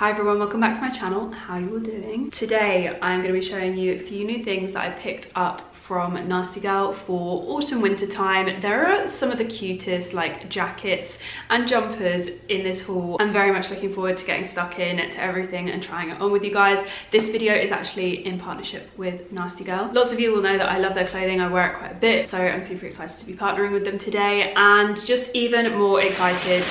Hi everyone, welcome back to my channel. How are you all doing? Today I'm going to be showing you a few new things that I picked up from Nasty Gal for autumn winter time. There are some of the cutest like jackets and jumpers in this haul. I'm very much looking forward to getting stuck in to everything and trying it on with you guys. This video is actually in partnership with Nasty Gal. Lots of you will know that I love their clothing, I wear it quite a bit, so I'm super excited to be partnering with them today and just even more excited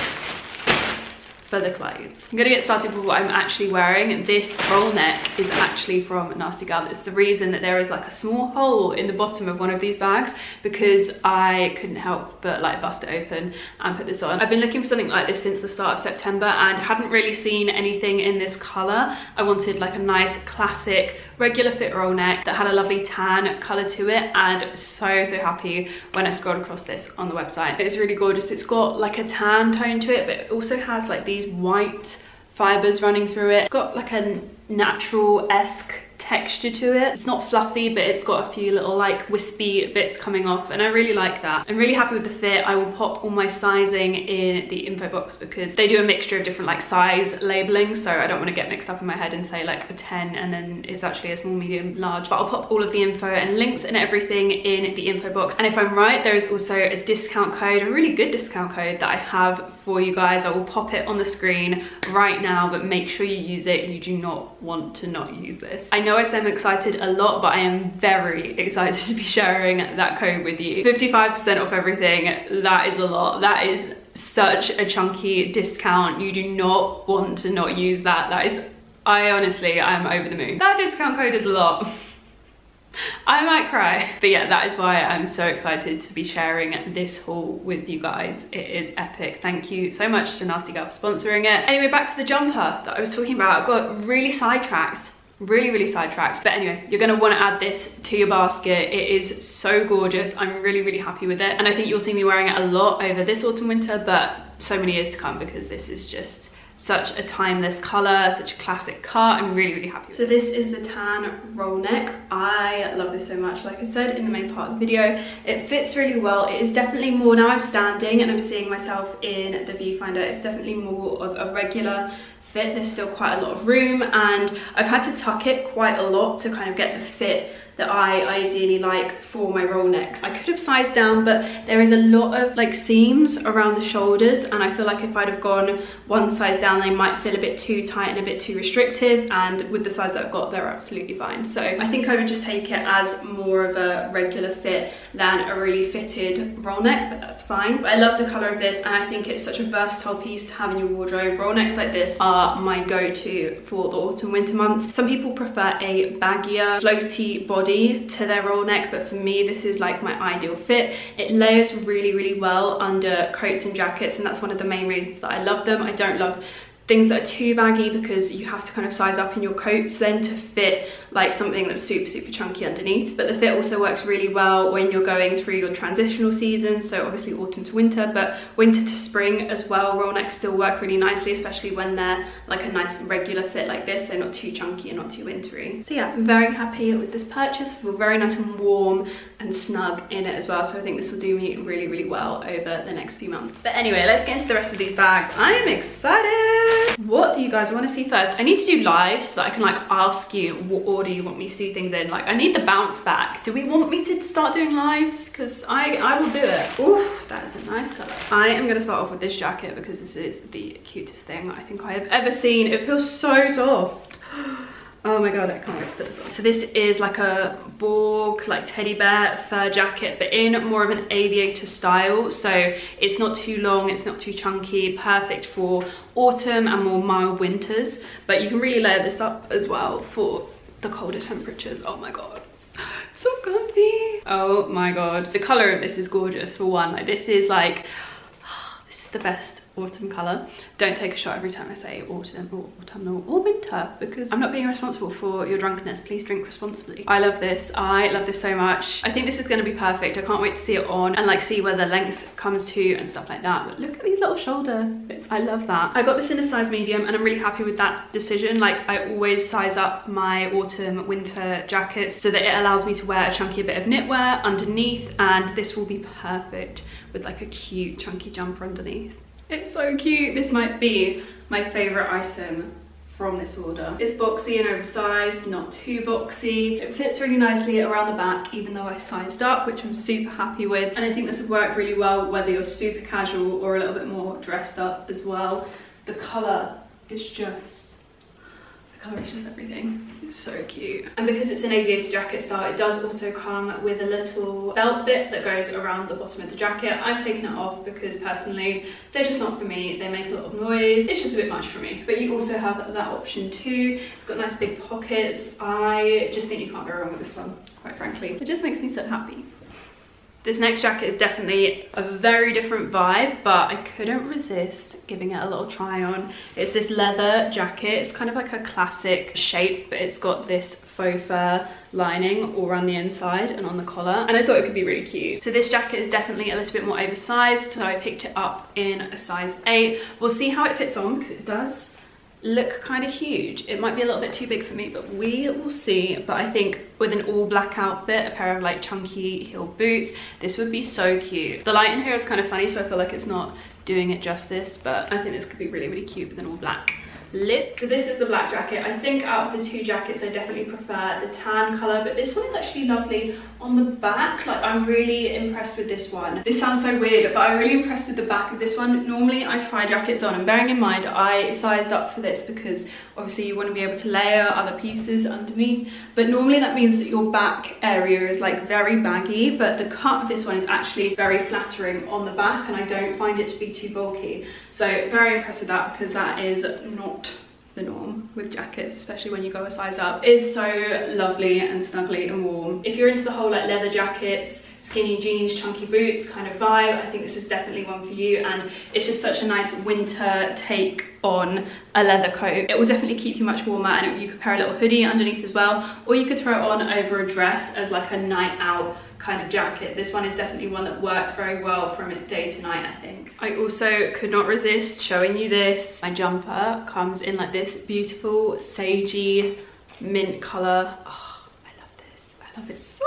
for the clothes. I'm gonna get started with what I'm actually wearing. This roll neck is actually from Nasty Gal. It's the reason that there is like a small hole in the bottom of one of these bags, because I couldn't help but like bust it open and put this on. I've been looking for something like this since the start of September and hadn't really seen anything in this color. I wanted like a nice classic regular fit roll neck that had a lovely tan color to it, and so happy when I scrolled across this on the website. It's really gorgeous. It's got like a tan tone to it, but it also has like these white fibers running through it. It's got like a natural-esque texture to it. It's not fluffy, but it's got a few little like wispy bits coming off, and I really like that. I'm really happy with the fit. I will pop all my sizing in the info box because they do a mixture of different like size labeling, so I don't want to get mixed up in my head and say like a 10 and then it's actually a small, medium, large. But I'll pop all of the info and links and everything in the info box, and if I'm right, there is also a discount code, a really good discount code that I have for you guys. I will pop it on the screen right now, but make sure you use it. You do not want to not use this. I know I say I'm excited a lot, but I am very excited to be sharing that code with you. 55% off everything, that is a lot. That is such a chunky discount. You do not want to not use that. That is, I'm over the moon. That discount code is a lot. I might cry. But yeah, that is why I'm so excited to be sharing this haul with you guys. It is epic. Thank you so much to Nasty Gal for sponsoring it. Anyway, back to the jumper that I was talking about. I got really sidetracked. Really sidetracked, but anyway, you're going to want to add this to your basket. It is so gorgeous. I'm really happy with it, and I think you'll see me wearing it a lot over this autumn winter, but so many years to come, because this is just such a timeless color, such a classic cut. I'm really happy with it. So this is the tan roll neck. I love this so much. Like I said in the main part of the video, it fits really well. It is definitely more, now I'm standing and I'm seeing myself in the viewfinder, it's definitely more of a regular fit. There's still quite a lot of room, and I've had to tuck it quite a lot to kind of get the fit that I ideally like for my roll necks. I could have sized down, but there is a lot of like seams around the shoulders, and I feel like if I'd have gone one size down, they might feel a bit too tight and a bit too restrictive, and with the size that I've got, they're absolutely fine. So I think I would just take it as more of a regular fit than a really fitted roll neck, but that's fine. But I love the color of this, and I think it's such a versatile piece to have in your wardrobe. Roll necks like this are my go-to for the autumn winter months. Some people prefer a baggier, floaty body to their roll neck, but for me this is like my ideal fit. It layers really well under coats and jackets, and that's one of the main reasons that I love them. I don't love things that are too baggy, because you have to kind of size up in your coats then to fit like something that's super chunky underneath. But the fit also works really well when you're going through your transitional seasons, so obviously autumn to winter, but winter to spring as well. Roll necks still work really nicely, especially when they're like a nice regular fit like this. They're not too chunky and not too wintry. So yeah, I'm very happy with this purchase. I feel very nice and warm and snug in it as well, so I think this will do me really well over the next few months. But anyway, let's get into the rest of these bags. I am excited! What do you guys want to see first? I need to do lives so that I can like ask you what order you want me to do things in. Like I need the bounce back. Do we want me to start doing lives? Because I will do it. Ooh, that is a nice color. I am going to start off with this jacket because this is the cutest thing I think I have ever seen. It feels so soft. Oh my god, I can't wait to put this on. So this is like a Borg, like teddy bear fur jacket, but in more of an aviator style. So it's not too long, it's not too chunky, perfect for autumn and more mild winters. But you can really layer this up as well for the colder temperatures. Oh my god, it's so comfy. Oh my god, the color of this is gorgeous for one. Like this is like, this is the best autumn color. Don't take a shot every time I say autumn or autumnal or winter, because I'm not being responsible for your drunkenness. Please drink responsibly. I love this. I love this so much. I think this is going to be perfect. I can't wait to see it on and like see where the length comes to and stuff like that. But look at these little shoulder bits. I love that. I got this in a size medium and I'm really happy with that decision. Like I always size up my autumn winter jackets so that it allows me to wear a chunky bit of knitwear underneath, and this will be perfect with like a cute chunky jumper underneath. It's so cute. This might be my favorite item from this order. It's boxy and oversized, not too boxy. It fits really nicely around the back, even though I sized up, which I'm super happy with. And I think this would work really well whether you're super casual or a little bit more dressed up as well. The color is just... colour is just everything. It's so cute. And because it's an aviator jacket style, it does also come with a little belt bit that goes around the bottom of the jacket. I've taken it off because personally, they're just not for me. They make a lot of noise. It's just a bit much for me. But you also have that option too. It's got nice big pockets. I just think you can't go wrong with this one, quite frankly. It just makes me so happy. This next jacket is definitely a very different vibe, but I couldn't resist giving it a little try on. It's this leather jacket. It's kind of like a classic shape, but it's got this faux fur lining all around the inside and on the collar, and I thought it could be really cute. So this jacket is definitely a little bit more oversized, so I picked it up in a size 8. We'll see how it fits on, because it does look kind of huge. It might be a little bit too big for me, but we will see. But I think with an all black outfit, a pair of like chunky heel boots, this would be so cute. The light in here is kind of funny, so I feel like it's not doing it justice, but I think this could be really, really cute with an all black lip. So this is the black jacket. I think out of the two jackets, I definitely prefer the tan color, but this one is actually lovely on the back. Like, I'm really impressed with this one. This sounds so weird, but I'm really impressed with the back of this one. Normally I try jackets on, and bearing in mind I sized up for this because obviously you want to be able to layer other pieces underneath, but normally that means that your back area is like very baggy, but the cut of this one is actually very flattering on the back, and I don't find it to be too bulky. So very impressed with that, because that is not the norm with jackets, especially when you go a size up. It's so lovely and snuggly and warm. If you're into the whole like leather jackets, skinny jeans, chunky boots kind of vibe, I think this is definitely one for you, and it's just such a nice winter take on a leather coat. It will definitely keep you much warmer, and you could pair a little hoodie underneath as well, or you could throw it on over a dress as like a night out kind of jacket. This one is definitely one that works very well from day to night, I think. I also could not resist showing you this. My jumper comes in like this beautiful sagey mint color. Oh, I love this. I love it so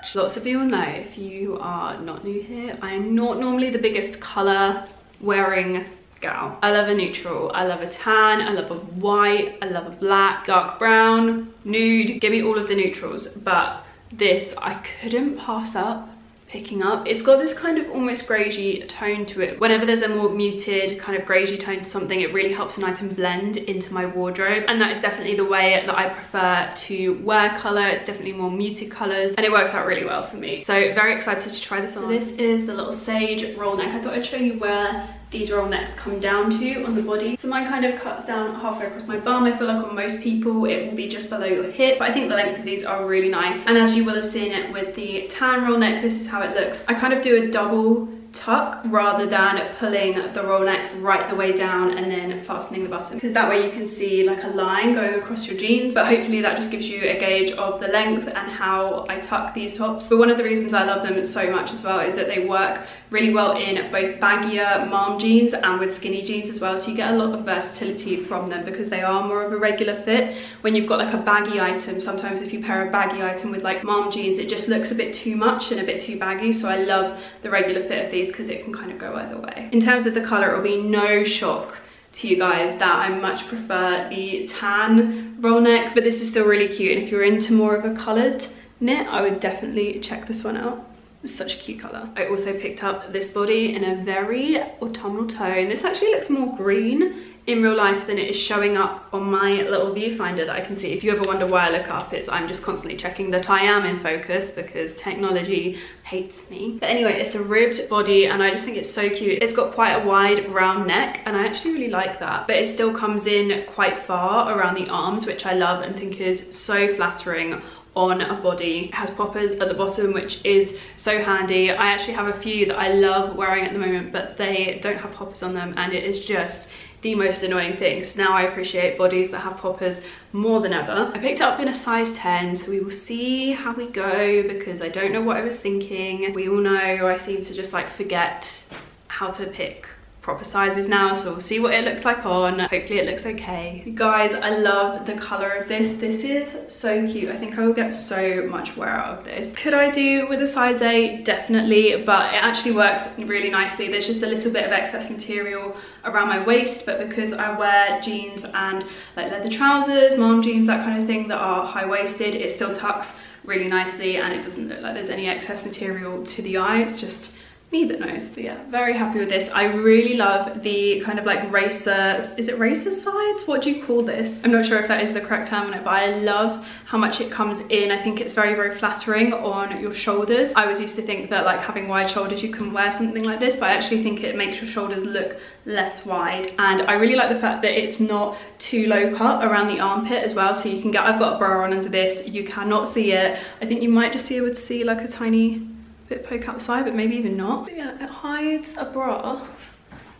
much. Lots of you will know, if you are not new here, I am not normally the biggest color wearing gal. I love a neutral, I love a tan, I love a white, I love a black, dark brown, nude. Give me all of the neutrals, but this I couldn't pass up picking up. It's got this kind of almost greygy tone to it. Whenever there's a more muted kind of greygy tone to something, it really helps an item blend into my wardrobe, and that is definitely the way that I prefer to wear colour. It's definitely more muted colours, and it works out really well for me. So very excited to try this on. So this is the little sage roll neck. I thought I'd show you where these roll necks come down to on the body. So mine kind of cuts down halfway across my bum. I feel like on most people it will be just below your hip, but I think the length of these are really nice. And as you will have seen it with the tan roll neck, this is how it looks. I kind of do a double tuck rather than pulling the roll neck right the way down and then fastening the button, because that way you can see like a line going across your jeans. But hopefully that just gives you a gauge of the length and how I tuck these tops. But one of the reasons I love them so much as well is that they work really well in both baggier mom jeans and with skinny jeans as well, so you get a lot of versatility from them because they are more of a regular fit. When you've got like a baggy item, sometimes if you pair a baggy item with like mom jeans, it just looks a bit too much and a bit too baggy, so I love the regular fit of these because it can kind of go either way. In terms of the color, it'll be no shock to you guys that I much prefer the tan roll neck, but this is still really cute, and if you're into more of a colored knit, I would definitely check this one out. It's such a cute color. I also picked up this body in a very autumnal tone. This actually looks more green in real life than it is showing up on my little viewfinder that I can see. If you ever wonder why I look up, it's I'm just constantly checking that I am in focus because technology hates me. But anyway, it's a ribbed body and I just think it's so cute. It's got quite a wide round neck and I actually really like that, but it still comes in quite far around the arms, which I love and think is so flattering on a body. It has poppers at the bottom, which is so handy. I actually have a few that I love wearing at the moment, but they don't have poppers on them and it is just the most annoying things. Now I appreciate bodies that have poppers more than ever. I picked it up in a size 10, so we will see how we go because I don't know what I was thinking. We all know I seem to just like forget how to pick proper sizes now, so we'll see what it looks like on. Hopefully it looks okay. You guys, I love the color of this. This is so cute. I think I will get so much wear out of this. Could I do with a size 8? Definitely, but it actually works really nicely. There's just a little bit of excess material around my waist, but because I wear jeans and like leather trousers, mom jeans, that kind of thing, that are high-waisted, it still tucks really nicely and it doesn't look like there's any excess material to the eye. It's just me that knows. But yeah, very happy with this. I really love the kind of like racer, is it racer sides? What do you call this? I'm not sure if that is the correct term, but I love how much it comes in. I think it's very, very flattering on your shoulders. I always used to think that like having wide shoulders, you can wear something like this, but I actually think it makes your shoulders look less wide. And I really like the fact that it's not too low cut around the armpit as well. So you can get, I've got a bra on under this. You cannot see it. I think you might just be able to see like a tiny bit poke out the side, but maybe even not. But yeah, it hides a bra.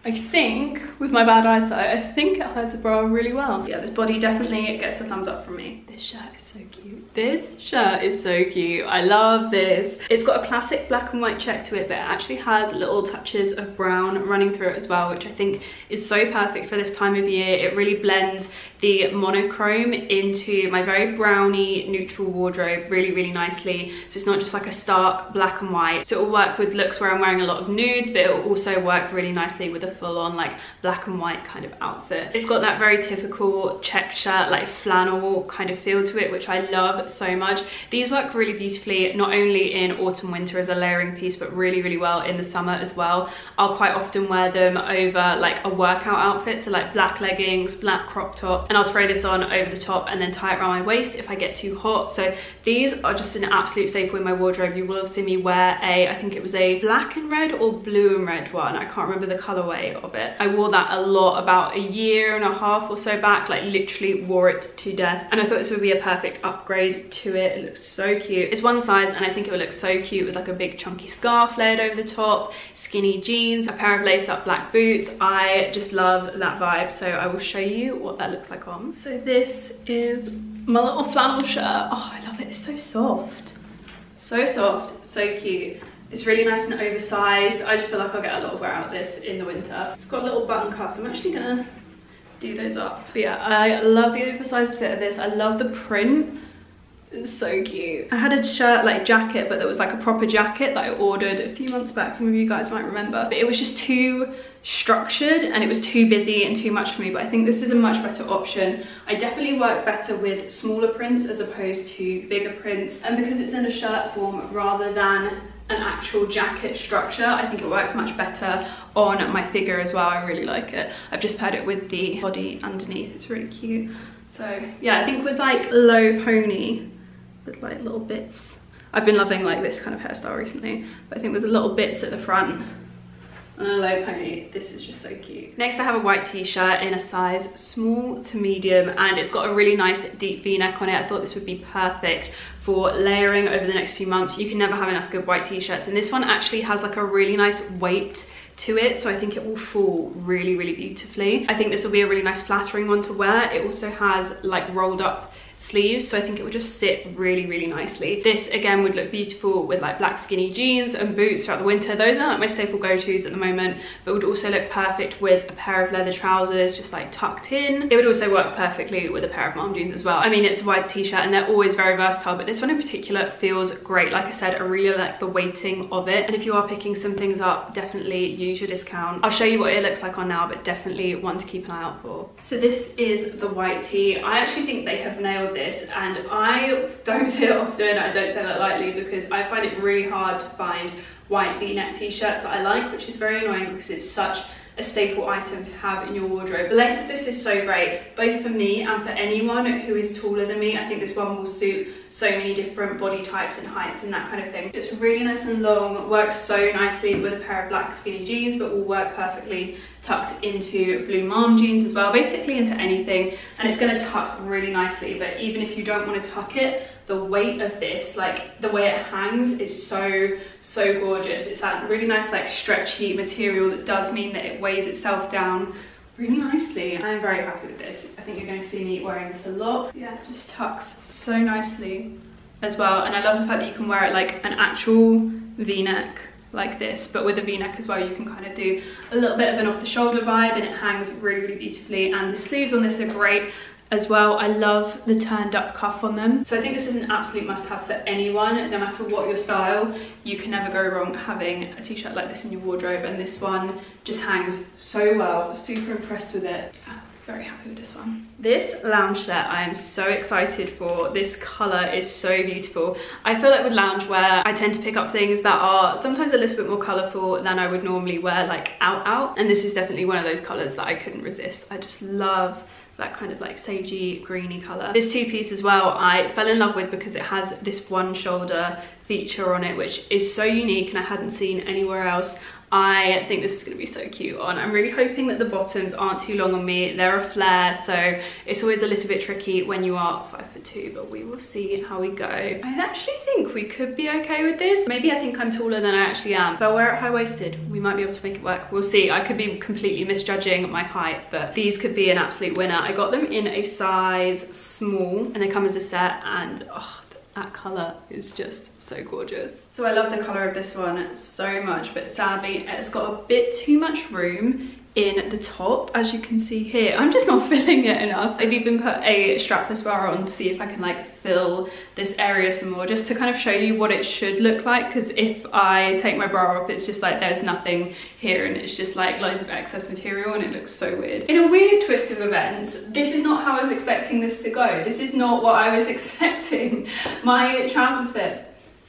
I think, with my bad eyesight, I think it hides a bra really well. Yeah, this body definitely, it gets a thumbs up from me. This shirt is so cute. This shirt is so cute. I love this. It's got a classic black and white check to it, but it actually has little touches of brown running through it as well, which I think is so perfect for this time of year. It really blends the monochrome into my very browny neutral wardrobe really, really nicely. So it's not just like a stark black and white. So it'll work with looks where I'm wearing a lot of nudes, but it'll also work really nicely with a full-on like black and white kind of outfit. It's got that very typical check shirt, like flannel kind of feel to it, which I love so much. These work really beautifully, not only in autumn winter as a layering piece, but really, really well in the summer as well. I'll quite often wear them over like a workout outfit, so like black leggings, black crop top, and I'll throw this on over the top and then tie it around my waist if I get too hot. So these are just an absolute staple in my wardrobe. You will have seen me wear a, I think it was a black and red or blue and red one, I can't remember the colorway of it. I wore that a lot about a year and a half or so back, like literally wore it to death, and I thought this would be a perfect upgrade to it. It looks so cute. It's one size and I think it would look so cute with like a big chunky scarf layered over the top, skinny jeans, a pair of lace-up black boots. I just love that vibe, so I will show you what that looks like on. So this is my little flannel shirt. Oh, I love it. It's so soft, so soft, so cute. It's really nice and oversized. I just feel like I'll get a lot of wear out of this in the winter. It's got little button cuffs. I'm actually gonna do those up. But yeah, I love the oversized fit of this. I love the print. It's so cute. I had a shirt like jacket, but that was like a proper jacket that I ordered a few months back. Some of you guys might remember, but it was just too structured and it was too busy and too much for me. But I think this is a much better option. I definitely work better with smaller prints as opposed to bigger prints. And because it's in a shirt form rather than an actual jacket structure, I think it works much better on my figure as well. I really like it. I've just paired it with the body underneath. It's really cute. So yeah, I think with like low pony, with like little bits, I've been loving like this kind of hairstyle recently, but I think with the little bits at the front and a low pony, this is just so cute. Next, I have a white t-shirt in a size small to medium, and it's got a really nice deep v-neck on it. I thought this would be perfect for layering over the next few months. You can never have enough good white t-shirts, and this one actually has like a really nice weight to it, so I think it will fall really, really beautifully. I think this will be a really nice flattering one to wear. It also has like rolled up sleeves, so I think it would just sit really, really nicely. This again would look beautiful with like black skinny jeans and boots throughout the winter. Those are like my staple go-to's at the moment, but would also look perfect with a pair of leather trousers just like tucked in. It would also work perfectly with a pair of mom jeans as well. I mean, it's a wide t-shirt and they're always very versatile, but this one in particular feels great. Like I said, I really like the weighting of it, and if you are picking some things up, definitely use your discount. I'll show you what it looks like on now, but definitely one to keep an eye out for. So this is the white tee. I actually think they have nailed this, and I don't say it often, I don't say that lightly, because I find it really hard to find white v-neck t-shirts that I like, which is very annoying because it's such a staple item to have in your wardrobe. The length of this is so great, both for me and for anyone who is taller than me. I think this one will suit so many different body types and heights and that kind of thing. It's really nice and long, works so nicely with a pair of black skinny jeans, but will work perfectly tucked into blue mom jeans as well, basically into anything, and it's going to tuck really nicely. But even if you don't want to tuck it, the weight of this, like the way it hangs, is so gorgeous. It's that really nice like stretchy material that does mean that it weighs itself down really nicely. I'm very happy with this. I think you're going to see me wearing this a lot. Yeah, it just tucks so nicely as well, and I love the fact that you can wear it like an actual v-neck like this, but with a V-neck as well, you can kind of do a little bit of an off-the-shoulder vibe, and it hangs really, really beautifully. And the sleeves on this are great as well. I love the turned up cuff on them. So I think this is an absolute must-have for anyone, no matter what your style. You can never go wrong having a t-shirt like this in your wardrobe, and this one just hangs so well. Super impressed with it. Yeah, very happy with this one. This loungewear I am so excited for. This colour is so beautiful. I feel like with loungewear I tend to pick up things that are sometimes a little bit more colourful than I would normally wear, like out, and this is definitely one of those colours that I couldn't resist. I just love that kind of like sagey greeny colour. This two-piece as well I fell in love with because it has this one shoulder feature on it, which is so unique and I hadn't seen anywhere else. I think this is going to be so cute on. I'm really hoping that the bottoms aren't too long on me. They're a flare, so it's always a little bit tricky when you are 5'2", but we will see how we go. I actually think we could be okay with this. Maybe I think I'm taller than I actually am. If I wear it high-waisted, we might be able to make it work. We'll see. I could be completely misjudging my height, but these could be an absolute winner. I got them in a size small, and they come as a set, and oh, that colour is just so gorgeous. So I love the colour of this one so much, but sadly it's got a bit too much room in the top, as you can see here. I'm just not filling it enough. I've even put a strapless bar on to see if I can like fill this area some more, just to kind of show you what it should look like, because if I take my bra off, it's just like there's nothing here, and it's just like loads of excess material, and it looks so weird. In a weird twist of events, this is not how I was expecting this to go. This is not what I was expecting. My trousers fit.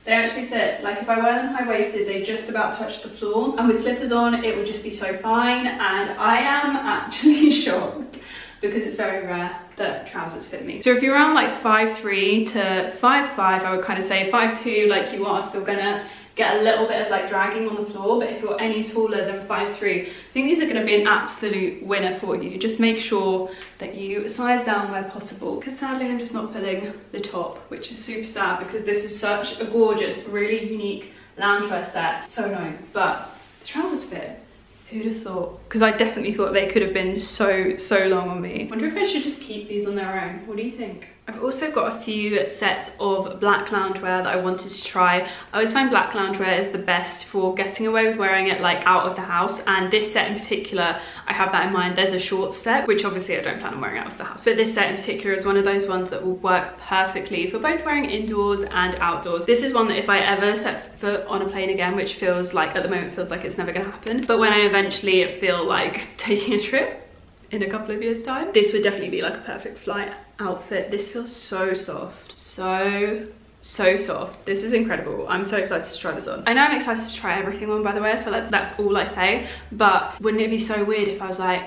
They actually fit. Like if I wear them high-waisted, they just about touch the floor, and with slippers on it would just be so fine. And I am actually shocked because it's very rare that trousers fit me. So if you're around like 5'3" to 5'5", I would kind of say 5'2", like you are still gonna get a little bit of like dragging on the floor, but if you're any taller than 5'3", I think these are gonna be an absolute winner for you. Just make sure that you size down where possible, because sadly I'm just not filling the top, which is super sad because this is such a gorgeous, really unique loungewear set. So annoying, but the trousers fit. Who'd have thought? Because I definitely thought they could have been so long on me. I wonder if I should just keep these on their own. What do you think? I've also got a few sets of black loungewear that I wanted to try. I always find black loungewear is the best for getting away with wearing it like out of the house, and this set in particular, I have that in mind. There's a short set, which obviously I don't plan on wearing out of the house, but this set in particular is one of those ones that will work perfectly for both wearing indoors and outdoors. This is one that if I ever set foot on a plane again, which feels like, at the moment feels like it's never gonna happen, but when I eventually feel like taking a trip in a couple of years' time, this would definitely be like a perfect flight outfit. This feels so soft, so soft. This is incredible. I'm so excited to try this on. I know I'm excited to try everything on, by the way. I feel like that's all I say, but wouldn't it be so weird if I was like,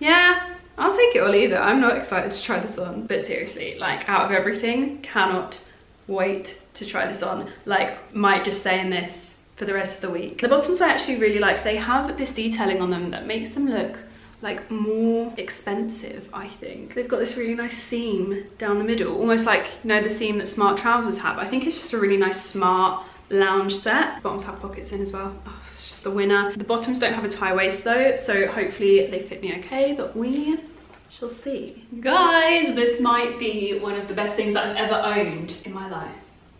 yeah, I'll take it all either. I'm not excited to try this on. But seriously, like out of everything, cannot wait to try this on. Like might just stay in this for the rest of the week. The bottoms I actually really like. They have this detailing on them that makes them look like more expensive, I think. They've got this really nice seam down the middle, almost like, you know, the seam that smart trousers have. I think it's just a really nice smart lounge set. The bottoms have pockets in as well. Oh, it's just a winner. The bottoms don't have a tie waist though, so hopefully they fit me okay, but we shall see. Guys, this might be one of the best things that I've ever owned in my life.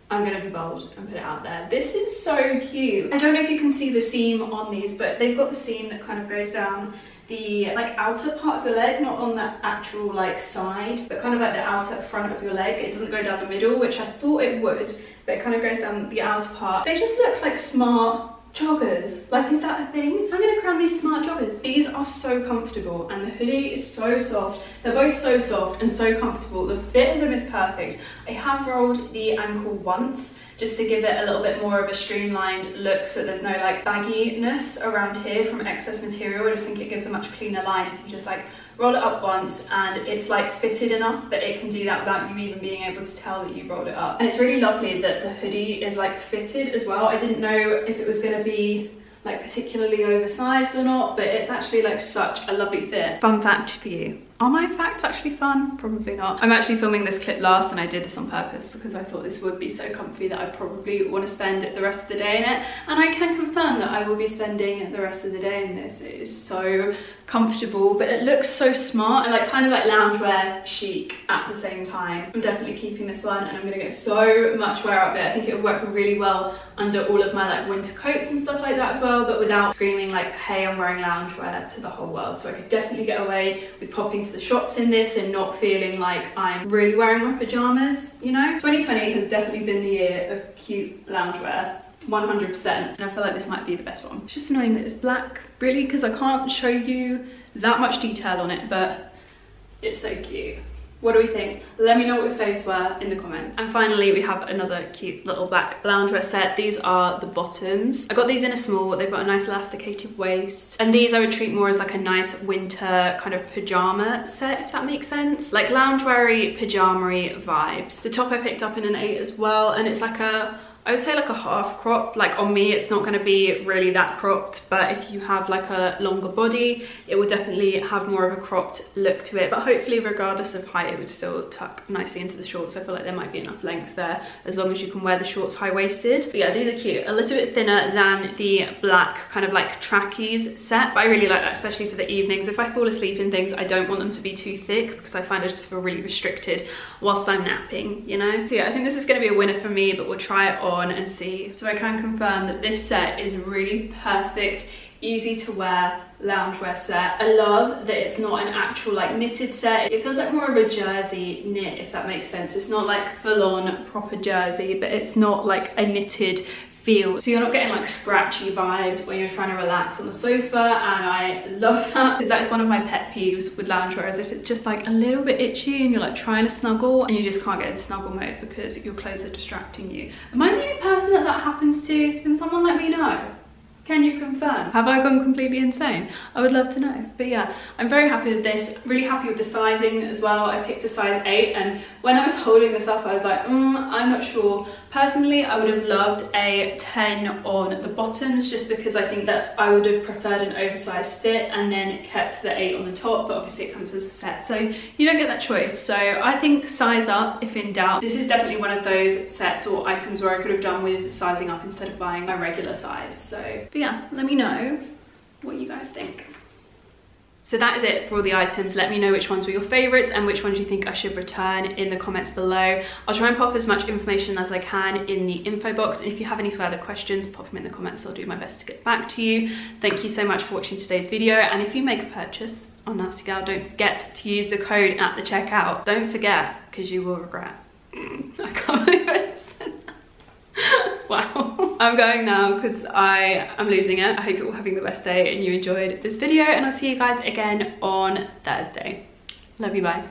I'm gonna be bold and put it out there. This is so cute. I don't know if you can see the seam on these, but they've got the seam that kind of goes down the like outer part of your leg, not on the actual like side, but kind of like the outer front of your leg. It doesn't go down the middle, which I thought it would, but it kind of goes down the outer part. They just look like smart joggers. Like, is that a thing? I'm gonna crown these smart joggers. These are so comfortable, and the hoodie is so soft. They're both so soft and so comfortable. The fit of them is perfect. I have rolled the ankle once, just to give it a little bit more of a streamlined look, so there's no like bagginess around here from excess material. I just think it gives a much cleaner line if you just like roll it up once, and it's like fitted enough that it can do that without you even being able to tell that you rolled it up. And it's really lovely that the hoodie is like fitted as well. I didn't know if it was gonna be like particularly oversized or not, but it's actually like such a lovely fit. Fun fact for you. Are my facts actually fun? Probably not. I'm actually filming this clip last, and I did this on purpose because I thought this would be so comfy that I probably want to spend the rest of the day in it. And I can confirm that I will be spending the rest of the day in this. It is so comfortable, but it looks so smart and like kind of like loungewear chic at the same time. I'm definitely keeping this one, and I'm gonna get so much wear out of it. I think it'll work really well under all of my like winter coats and stuff like that as well, but without screaming like, hey, I'm wearing loungewear to the whole world. So I could definitely get away with popping to the shops in this and not feeling like I'm really wearing my pajamas, you know? 2020 has definitely been the year of cute loungewear, 100%, and I feel like this might be the best one. It's just annoying that it's black, really, because I can't show you that much detail on it, but it's so cute. What do we think? Let me know what your faves were in the comments. And finally, we have another cute little black loungewear set. These are the bottoms. I got these in a small. They've got a nice elasticated waist. And these I would treat more as like a nice winter kind of pyjama set, if that makes sense. Like loungewear-y, pyjama-y vibes. The top I picked up in an 8 as well. And it's like a, I would say like a half crop. Like on me, it's not gonna be really that cropped, but if you have like a longer body, it will definitely have more of a cropped look to it. But hopefully regardless of height, it would still tuck nicely into the shorts. I feel like there might be enough length there as long as you can wear the shorts high-waisted. But yeah, these are cute. A little bit thinner than the black kind of like trackies set, but I really like that, especially for the evenings. If I fall asleep in things, I don't want them to be too thick because I find I just feel really restricted whilst I'm napping, you know? So yeah, I think this is gonna be a winner for me, but we'll try it on and see. So I can confirm that this set is really perfect, easy to wear loungewear set. I love that it's not an actual like knitted set. It feels like more of a jersey knit, if that makes sense. It's not like full-on proper jersey, but it's not like a knitted feel. So you're not getting like scratchy vibes when you're trying to relax on the sofa, and I love that because that is one of my pet peeves with loungewear, is if it's just like a little bit itchy and you're like trying to snuggle and you just can't get in snuggle mode because your clothes are distracting you. Am I the only person that that happens to? Can someone let me know? Can you confirm? Have I gone completely insane? I would love to know. But yeah, I'm very happy with this. Really happy with the sizing as well. I picked a size 8, and when I was holding this up, I was like, I'm not sure. Personally, I would have loved a 10 on the bottoms just because I think that I would have preferred an oversized fit and then kept the 8 on the top, but obviously it comes as a set, so you don't get that choice. So I think size up if in doubt. This is definitely one of those sets or items where I could have done with sizing up instead of buying my regular size, so. But yeah, let me know what you guys think. So that is it for all the items. Let me know which ones were your favorites and which ones you think I should return in the comments below. I'll try and pop as much information as I can in the info box. And if you have any further questions, pop them in the comments. I'll do my best to get back to you. Thank you so much for watching today's video. And if you make a purchase on Nasty Gal, don't forget to use the code at the checkout. Don't forget, because you will regret. I can't believe I just said that. Wow. I'm going now because I am losing it. I hope you're all having the best day and you enjoyed this video, and I'll see you guys again on Thursday. Love you, bye.